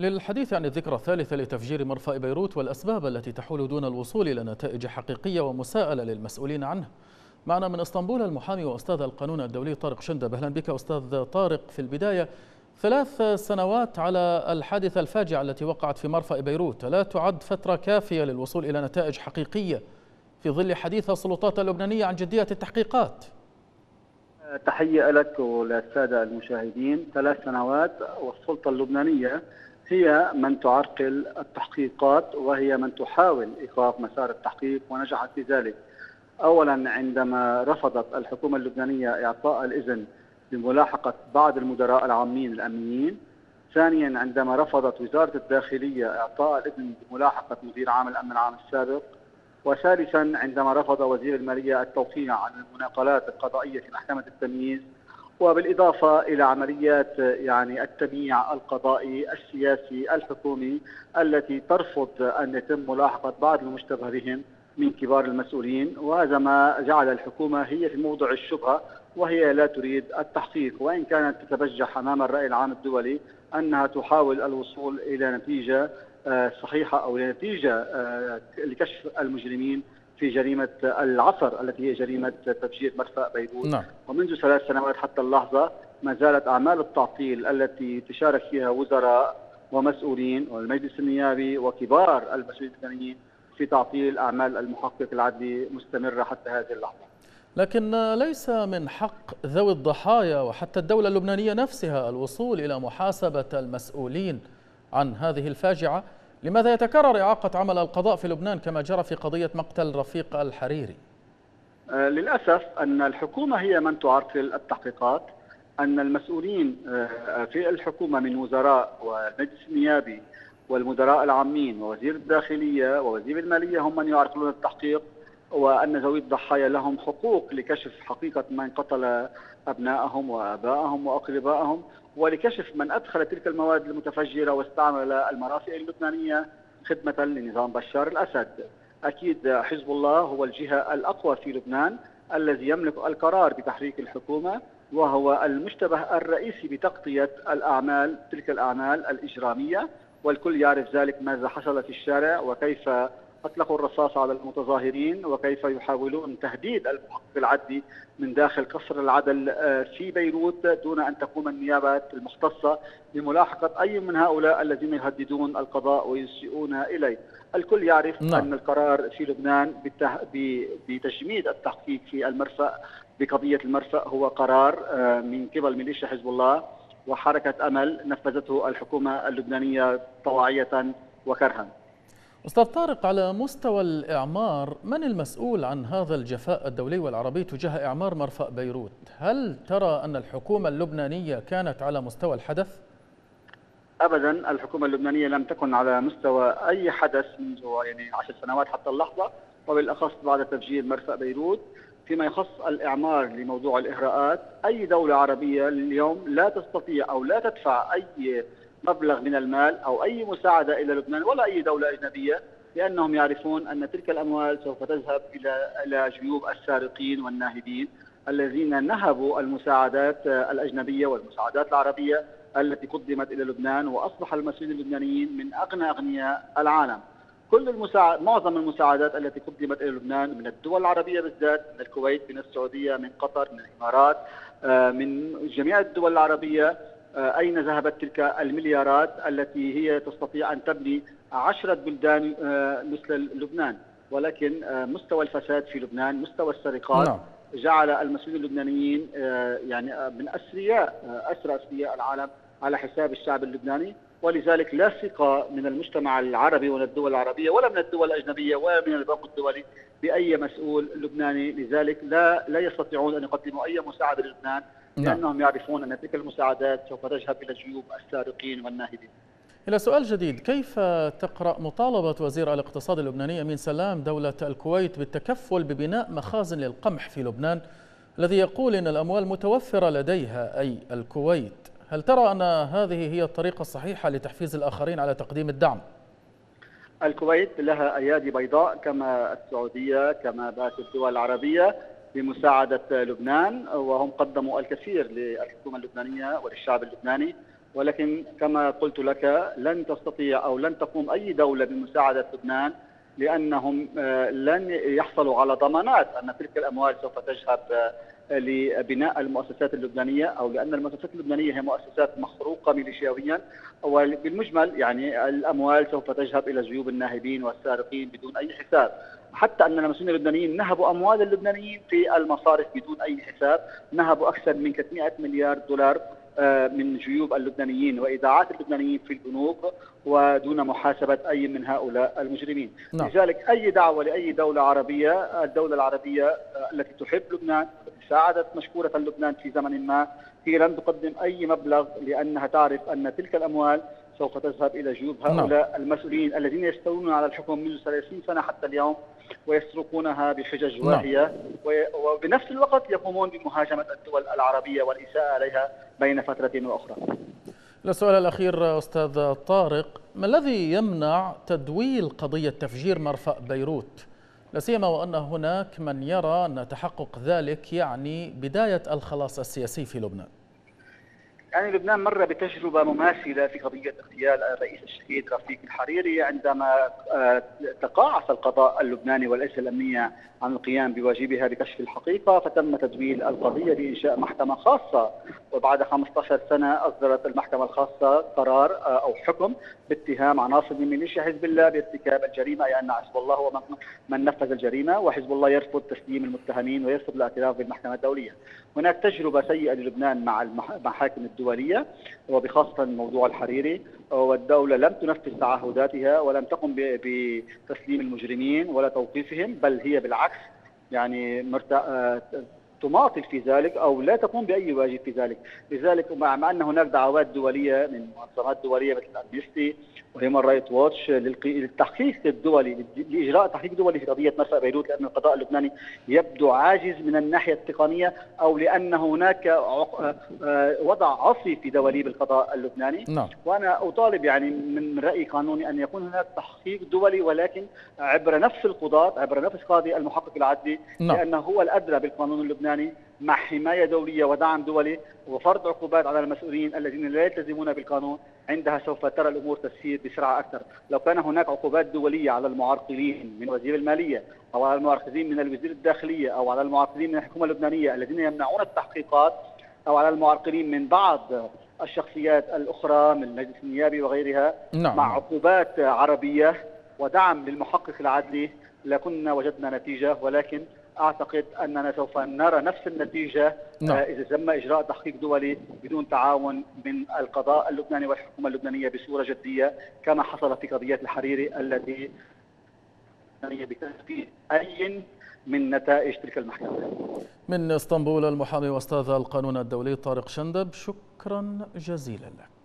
للحديث عن الذكرى الثالثة لتفجير مرفأ بيروت والأسباب التي تحول دون الوصول إلى نتائج حقيقية ومساءلة للمسؤولين عنه، معنا من اسطنبول المحامي وأستاذ القانون الدولي طارق شندب. أهلا بك أستاذ طارق. في البداية، 3 سنوات على الحادثة الفاجعة التي وقعت في مرفأ بيروت، لا تعد فترة كافية للوصول إلى نتائج حقيقية في ظل حديث السلطات اللبنانية عن جدية التحقيقات. تحية لك وللسادة المشاهدين. 3 سنوات والسلطة اللبنانية هي من تعرقل التحقيقات وهي من تحاول إيقاف مسار التحقيق ونجحت في ذلك. أولا، عندما رفضت الحكومة اللبنانية إعطاء الإذن بملاحقة بعض المدراء العامين الأمنيين. ثانيا، عندما رفضت وزارة الداخلية إعطاء الإذن بملاحقة مدير عام الأمن العام السابق. وثالثا، عندما رفض وزير المالية التوقيع عن المناقلات القضائية في محكمة التمييز، وبالإضافة إلى عمليات التمييع القضائي السياسي الحكومي التي ترفض أن يتم ملاحقة بعض المشتبه بهم من كبار المسؤولين، وهذا ما جعل الحكومة هي في موضع الشبهة وهي لا تريد التحقيق، وإن كانت تتبجح أمام الرأي العام الدولي أنها تحاول الوصول إلى نتيجة صحيحة أو نتيجة لكشف المجرمين في جريمة العصر التي هي جريمة تفجير مرفأ بيروت. نعم. ومنذ 3 سنوات حتى اللحظة ما زالت أعمال التعطيل التي تشارك فيها وزراء ومسؤولين والمجلس النيابي وكبار المسؤولين اللبنانيين في تعطيل أعمال المحقق العدلي مستمرة حتى هذه اللحظة. لكن ليس من حق ذوي الضحايا وحتى الدولة اللبنانية نفسها الوصول إلى محاسبة المسؤولين عن هذه الفاجعة؟ لماذا يتكرر إعاقة عمل القضاء في لبنان كما جرى في قضية مقتل رفيق الحريري؟ للأسف أن الحكومة هي من تعرقل التحقيقات، أن المسؤولين في الحكومة من وزراء والمجلس النيابي والمدراء العامين ووزير الداخلية ووزير المالية هم من يعرقلون التحقيق، وأن ذوي الضحايا لهم حقوق لكشف حقيقة من قتل أبنائهم وآبائهم وأقربائهم، ولكشف من أدخل تلك المواد المتفجرة واستعمل المرافئ اللبنانية خدمة لنظام بشار الأسد. أكيد حزب الله هو الجهة الأقوى في لبنان الذي يملك القرار بتحريك الحكومة، وهو المشتبه الرئيسي بتغطية الأعمال تلك الأعمال الإجرامية، والكل يعرف ذلك ماذا حصل في الشارع وكيف أطلقوا الرصاص على المتظاهرين وكيف يحاولون تهديد المحقق العدلي من داخل قصر العدل في بيروت دون أن تقوم النيابة المختصة بملاحقة أي من هؤلاء الذين يهددون القضاء ويسيئون إليه. الكل يعرف أن القرار في لبنان بتجميد التحقيق في المرفأ بقضية المرفأ هو قرار من قبل ميليشيا حزب الله وحركة أمل نفذته الحكومة اللبنانية طواعية وكرها. أستاذ طارق، على مستوى الإعمار، من المسؤول عن هذا الجفاء الدولي والعربي تجاه إعمار مرفأ بيروت؟ هل ترى أن الحكومة اللبنانية كانت على مستوى الحدث؟ أبدا، الحكومة اللبنانية لم تكن على مستوى أي حدث منذ 10 سنوات حتى اللحظة، وبالأخص بعد تفجير مرفأ بيروت. فيما يخص الإعمار لموضوع الإغراءات، أي دولة عربية اليوم لا تستطيع أو لا تدفع أي مبلغ من المال أو أي مساعدة إلى لبنان ولا أي دولة أجنبية، لأنهم يعرفون أن تلك الأموال سوف تذهب إلى جيوب السارقين والناهبين الذين نهبوا المساعدات الأجنبية والمساعدات العربية التي قدمت إلى لبنان، وأصبح المسؤولين اللبنانيين من أغنياء العالم. معظم المساعدات التي قدمت إلى لبنان من الدول العربية بالذات، من الكويت، من السعودية، من قطر، من الإمارات، من جميع الدول العربية، أين ذهبت تلك المليارات التي هي تستطيع أن تبني 10 بلدان مثل لبنان؟ ولكن مستوى الفساد في لبنان، مستوى السرقات، جعل المسؤولين اللبنانيين من أسرى العالم على حساب الشعب اللبناني، ولذلك لا ثقة من المجتمع العربي ولا الدول العربية ولا من الدول الأجنبية ولا من البنك الدولي بأي مسؤول لبناني. لذلك لا يستطيعون أن يقدموا أي مساعدة للبنان، لأنهم يعرفون أن تلك المساعدات سوف تذهب إلى جيوب السارقين والناهبين. إلى سؤال جديد، كيف تقرأ مطالبة وزير الاقتصاد اللبناني أمين سلام دولة الكويت بالتكفل ببناء مخازن للقمح في لبنان الذي يقول إن الأموال متوفرة لديها أي الكويت؟ هل ترى أن هذه هي الطريقة الصحيحة لتحفيز الآخرين على تقديم الدعم؟ الكويت لها أيادي بيضاء كما السعودية كما باقي الدول العربية بمساعدة لبنان، وهم قدموا الكثير للحكومة اللبنانية وللشعب اللبناني، ولكن كما قلت لك لن تستطيع أو لن تقوم أي دولة بمساعدة لبنان، لأنهم لن يحصلوا على ضمانات أن تلك الأموال سوف تذهب لبناء المؤسسات اللبنانية، أو لأن المؤسسات اللبنانية هي مؤسسات محروقة ميليشياويا. وبالمجمل يعني الأموال سوف تذهب إلى جيوب الناهبين والسارقين بدون أي حساب، حتى أن المسؤولين اللبنانيين نهبوا أموال اللبنانيين في المصارف بدون أي حساب، نهبوا أكثر من 300 مليار دولار من جيوب اللبنانيين وإيداعات اللبنانيين في البنوك ودون محاسبة أي من هؤلاء المجرمين. لذلك أي دعوة لأي دولة عربية، الدولة العربية التي تحب لبنان ساعدت مشكورة لبنان في زمن ما، هي لن تقدم أي مبلغ، لأنها تعرف أن تلك الأموال سوف تذهب إلى جيوب هؤلاء المسؤولين الذين يستولون على الحكم منذ 30 سنة حتى اليوم ويسرقونها بحجج واهية، وبنفس الوقت يقومون بمهاجمة الدول العربية والإساءة عليها بين فترة وأخرى. السؤال الأخير أستاذ طارق، ما الذي يمنع تدويل قضية تفجير مرفأ بيروت؟ لا سيما وأن هناك من يرى أن تحقق ذلك يعني بداية الخلاص السياسي في لبنان. يعني لبنان مر بتجربة مماثلة في قضية اغتيال الرئيس الشهيد رفيق الحريري، عندما تقاعس القضاء اللبناني والأجهزة الأمنية عن القيام بواجبها بكشف الحقيقة، فتم تدويل القضية بإنشاء محكمة خاصة، وبعد 15 سنة أصدرت المحكمة الخاصة قرار أو حكم باتهام عناصر من ميليشيا حزب الله بارتكاب الجريمة، لأن حزب الله هو من نفذ الجريمة، وحزب الله يرفض تسليم المتهمين ويرفض الاعتراف بالمحكمة الدولية. هناك تجربة سيئة للبنان مع المحاكم الدولية وبخاصة موضوع الحريري، والدولة لم تنفذ تعهداتها ولم تقم بتسليم المجرمين ولا توقيفهم، بل هي بالعكس يعني تماطل في ذلك أو لا تقوم بأي واجب في ذلك. لذلك مع أن هناك دعوات دولية من منظمات دولية مثل أمنستي وهيومن رايت واتش للتحقيق الدولي، لإجراء تحقيق دولي في قضية مرفأ بيروت، لأن القضاء اللبناني يبدو عاجز من الناحية التقنية، أو لأن هناك وضع عصي في دواليب القضاء اللبناني. وأنا أطالب يعني من رأي قانوني أن يكون هناك تحقيق دولي، ولكن عبر نفس القضاة، عبر نفس قاضي المحقق العدلي، لأنه هو الأدرى بالقانون اللبناني، مع حماية دولية ودعم دولي وفرض عقوبات على المسؤولين الذين لا يلتزمون بالقانون. عندها سوف ترى الأمور تسير بسرعة أكثر. لو كان هناك عقوبات دولية على المعرقلين من وزير المالية أو على المعرقلين من الوزير الداخلية أو على المعرقلين من الحكومة اللبنانية الذين يمنعون التحقيقات، أو على المعرقلين من بعض الشخصيات الأخرى من المجلس النيابي وغيرها، مع عقوبات عربية ودعم للمحقق العدلي، لكنا وجدنا نتيجة. ولكن أعتقد أننا سوف نرى نفس النتيجة إذا تم إجراء تحقيق دولي بدون تعاون من القضاء اللبناني والحكومة اللبنانية بصورة جدية، كما حصل في قضية الحريري التي بتنفيذ أي من نتائج تلك المحكمة. من اسطنبول المحامي وأستاذ القانون الدولي طارق شندب، شكرا جزيلا لك.